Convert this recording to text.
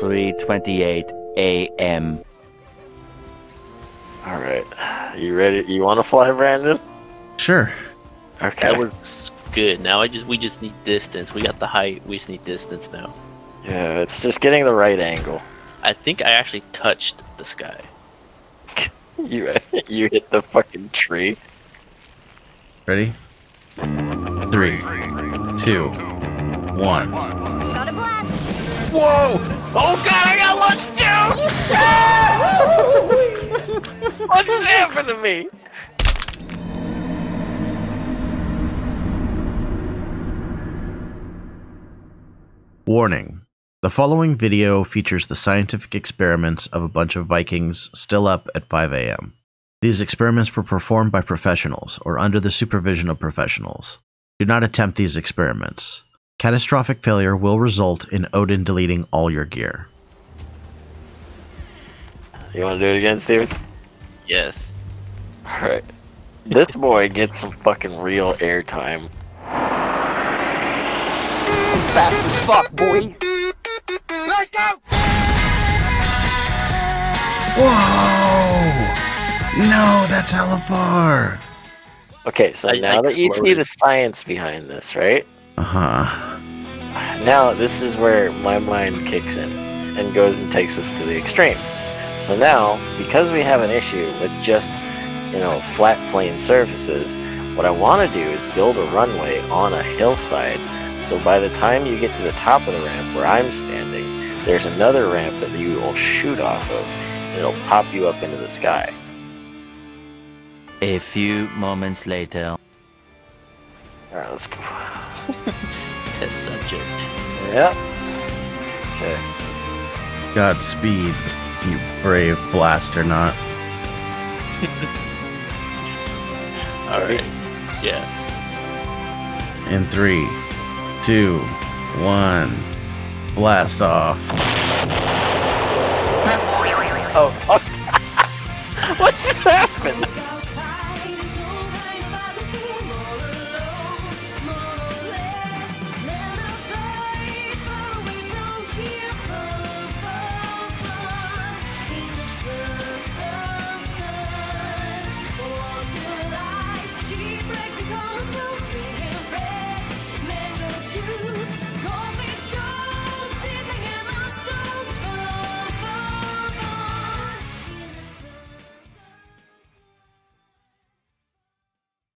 3:28 a.m. All right, you ready? You want to fly, Brandon? Sure. Okay. That was good. Now we just need distance. We got the height. We just need distance now. Yeah, it's just getting the right angle. I think I actually touched the sky. You hit the fucking tree. Ready? 3, 2, 1. Got a blast! Whoa! Oh god, I got lunch too! What just happened to me? Warning. The following video features the scientific experiments of a bunch of Vikings still up at 5 a.m. These experiments were performed by professionals or under the supervision of professionals. Do not attempt these experiments. Catastrophic failure will result in Odin deleting all your gear. You want to do it again, Steven? Yes. Alright. This boy gets some fucking real airtime. I'm fast as fuck, boy! Let's go! Whoa! No, that's hella far! Okay, so now that you see the science behind this, right? Uh-huh. Now this is where my mind kicks in and goes and takes us to the extreme. So now, because we have an issue with just, you know, flat plane surfaces, what I want to do is build a runway on a hillside. So by the time you get to the top of the ramp where I'm standing, there's another ramp that you will shoot off of, and it'll pop you up into the sky. A few moments later. Alright, let's go. Test subject. Yep. Okay. Godspeed, you brave blasternaut. Alright. Yeah. In 3, 2, 1. Blast off. Oh, oh. What just happened?